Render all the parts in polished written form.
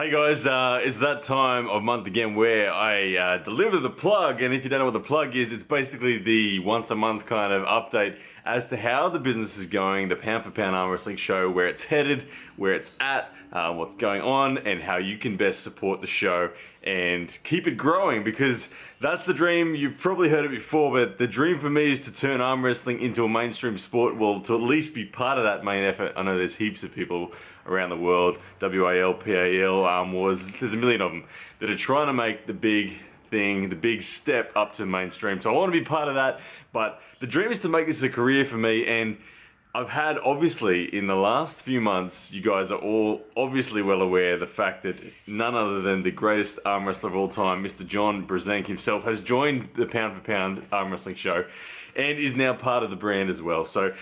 Hey guys, it's that time of month again where I deliver the plug, and if you don't know what the plug is, it's basically the once a month kind of update as to how the business is going, the Pound for Pound Armwrestling show, where it's headed, where it's at, what's going on, and how you can best support the show and keep it growing, because that's the dream. You've probably heard it before, but the dream for me is to turn arm wrestling into a mainstream sport, well, to at least be part of that main effort. I know there's heaps of people around the world, WAL405, Arm Wars, there's a million of them, that are trying to make the big thing, the big step up to mainstream. So I want to be part of that, but the dream is to make this a career for me, and I've had, obviously, in the last few months, you guys are all obviously well aware of the fact that none other than the greatest arm wrestler of all time, Mr. John Brzenk himself, has joined the Pound for Pound Arm Wrestling show and is now part of the brand as well. So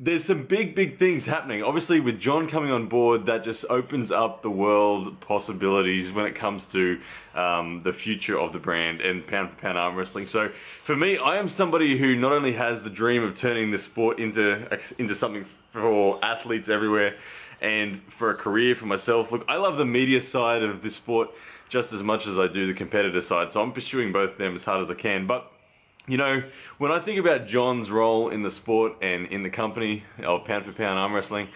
there's some big things happening. Obviously, with John coming on board, that just opens up the world possibilities when it comes to the future of the brand and Pound for Pound Arm Wrestling. So for me, I am somebody who not only has the dream of turning this sport into something for athletes everywhere and for a career for myself. Look, I love the media side of this sport just as much as I do the competitor side, so I'm pursuing both of them as hard as I can. But you know, when I think about John's role in the sport and in the company of Pound for Pound Arm Wrestling,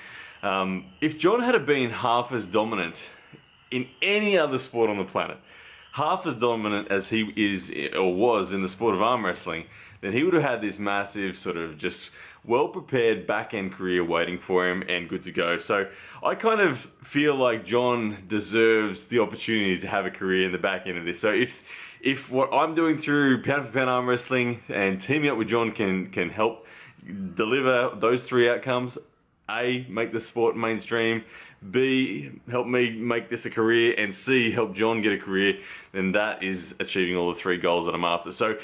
if John had been half as dominant in any other sport on the planet, half as dominant as he is or was in the sport of arm wrestling, then he would have had this massive sort of just well-prepared back-end career waiting for him and good to go. So I kind of feel like John deserves the opportunity to have a career in the back end of this. So if what I'm doing through Pound for Pound Arm Wrestling and teaming up with John can help deliver those three outcomes, A, make the sport mainstream, B, help me make this a career, and C, help John get a career, then that is achieving all the three goals that I'm after. So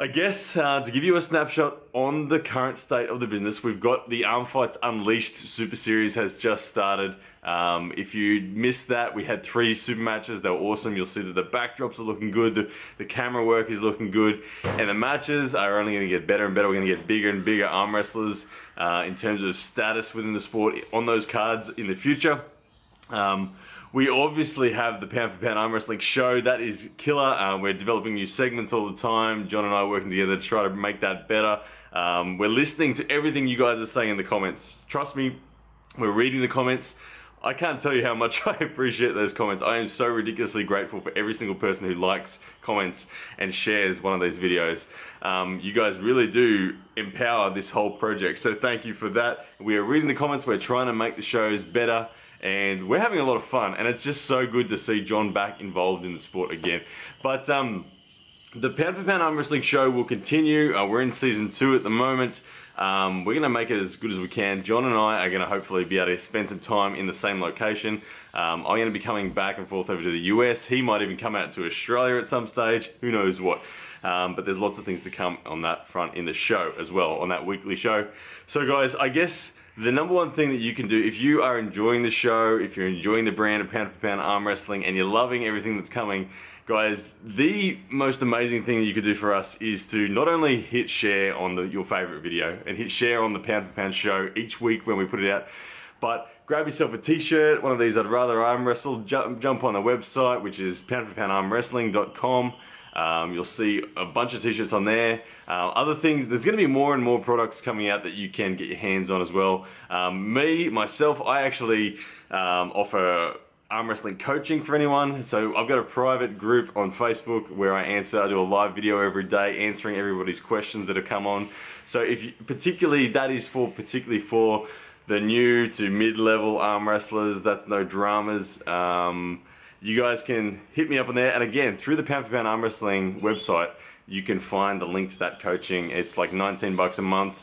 I guess to give you a snapshot on the current state of the business, we've got the Armfights Unleashed Super Series has just started. If you missed that, we had 3 super matches. They were awesome. You'll see that the backdrops are looking good, the camera work is looking good, and the matches are only going to get better and better. We're going to get bigger and bigger arm wrestlers in terms of status within the sport on those cards in the future. We obviously have the Pound for Pound Arm Wrestling show. That is killer. We're developing new segments all the time. John and I are working together to try to make that better. We're listening to everything you guys are saying in the comments. Trust me, we're reading the comments. I can't tell you how much I appreciate those comments. I am so ridiculously grateful for every single person who likes, comments, and shares one of these videos. You guys really do empower this whole project, so thank you for that. We are reading the comments, we're trying to make the shows better, and we're having a lot of fun, and it's just so good to see John back involved in the sport again. But the Pound for Pound Arm Wrestling show will continue. We're in season 2 at the moment. We're going to make it as good as we can. John and I are going to hopefully be able to spend some time in the same location. I'm going to be coming back and forth over to the US. He might even come out to Australia at some stage. Who knows what. But there's lots of things to come on that front in the show as well, on that weekly show. So guys, I guess the number one thing that you can do, if you are enjoying the show, if you're enjoying the brand of Pound for Pound Arm Wrestling, and you're loving everything that's coming, guys, the most amazing thing that you could do for us is to not only hit share on your favorite video and hit share on the Pound for Pound show each week when we put it out, but grab yourself a t-shirt, one of these I'd rather arm wrestle, jump on the website, which is poundforpoundarmwrestling.com. You'll see a bunch of t-shirts on there. Other things, there's going to be more and more products coming out that you can get your hands on as well. I actually offer arm wrestling coaching for anyone. So I've got a private group on Facebook where I do a live video every day answering everybody's questions that have come on. So if you, particularly for the new to mid-level arm wrestlers, that's no dramas. You guys can hit me up on there, and again, through the Pound for Pound Arm Wrestling website, you can find the link to that coaching. It's like 19 bucks a month.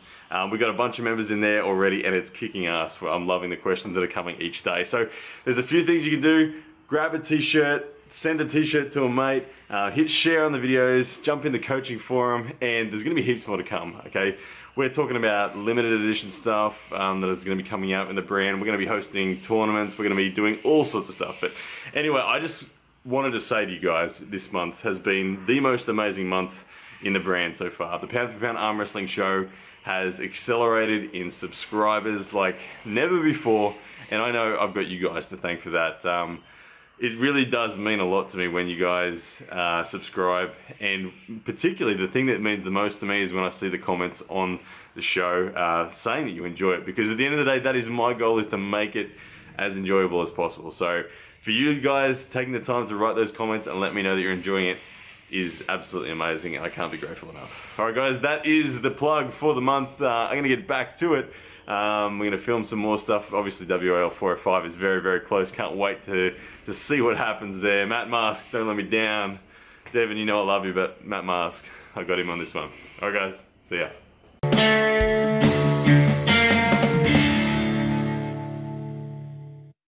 We've got a bunch of members in there already, and it's kicking ass. I'm loving the questions that are coming each day. So there's a few things you can do. Grab a t-shirt, send a t-shirt to a mate, hit share on the videos, jump in the coaching forum, and there's going to be heaps more to come, okay? We're talking about limited edition stuff that is going to be coming out in the brand. We're going to be hosting tournaments. We're going to be doing all sorts of stuff. But anyway, I just wanted to say to you guys, this month has been the most amazing month in the brand so far. The Pound for Pound Arm Wrestling show has accelerated in subscribers like never before, and I know I've got you guys to thank for that. it really does mean a lot to me when you guys subscribe, and particularly the thing that means the most to me is when I see the comments on the show saying that you enjoy it, because at the end of the day, that is my goal, is to make it as enjoyable as possible. So for you guys taking the time to write those comments and let me know that you're enjoying it is absolutely amazing, and I can't be grateful enough. All right guys, that is the plug for the month. I'm gonna get back to it. We're gonna film some more stuff. Obviously WAL405 is very, very close. Can't wait to see what happens there. Matt Mask, don't let me down. Devin, you know I love you, but Matt Mask, I got him on this one. All right guys, see ya.